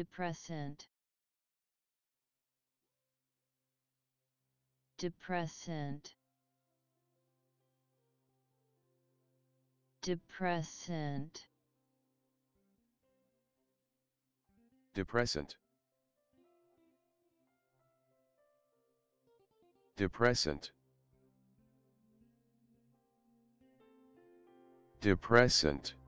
depressant, depressant, depressant, depressant, depressant, depressant.